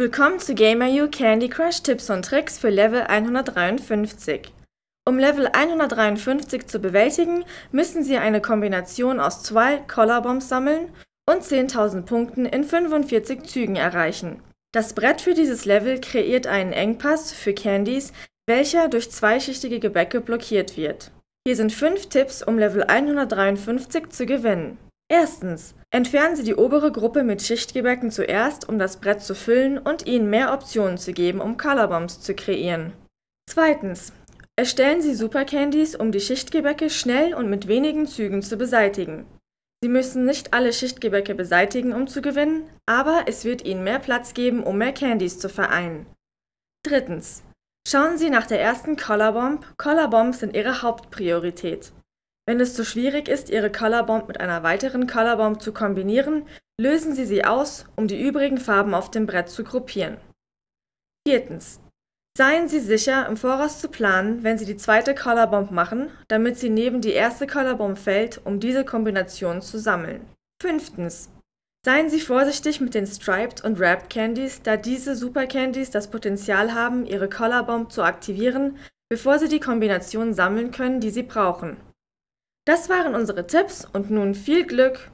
Willkommen zu GamerU Candy Crush Tipps und Tricks für Level 153. Um Level 153 zu bewältigen, müssen Sie eine Kombination aus 2 Color Bombs sammeln und 10.000 Punkten in 45 Zügen erreichen. Das Brett für dieses Level kreiert einen Engpass für Candies, welcher durch zweischichtige Gebäcke blockiert wird. Hier sind 5 Tipps, um Level 153 zu gewinnen. Erstens. Entfernen Sie die obere Gruppe mit Schichtgebäcken zuerst, um das Brett zu füllen und ihnen mehr Optionen zu geben, um Color Bombs zu kreieren. Zweitens. Erstellen Sie Super Candies, um die Schichtgebäcke schnell und mit wenigen Zügen zu beseitigen. Sie müssen nicht alle Schichtgebäcke beseitigen, um zu gewinnen, aber es wird Ihnen mehr Platz geben, um mehr Candies zu vereinen. Drittens. Schauen Sie nach der ersten Color Bomb. Color Bombs sind Ihre Hauptpriorität. Wenn es zu schwierig ist, Ihre Color Bomb mit einer weiteren Color Bomb zu kombinieren, lösen Sie sie aus, um die übrigen Farben auf dem Brett zu gruppieren. Viertens. Seien Sie sicher, im Voraus zu planen, wenn Sie die zweite Color Bomb machen, damit sie neben die erste Color Bomb fällt, um diese Kombination zu sammeln. Fünftens. Seien Sie vorsichtig mit den Striped und Wrapped Candies, da diese Super Candies das Potenzial haben, Ihre Color Bomb zu aktivieren, bevor Sie die Kombination sammeln können, die Sie brauchen. Das waren unsere Tipps und nun viel Glück!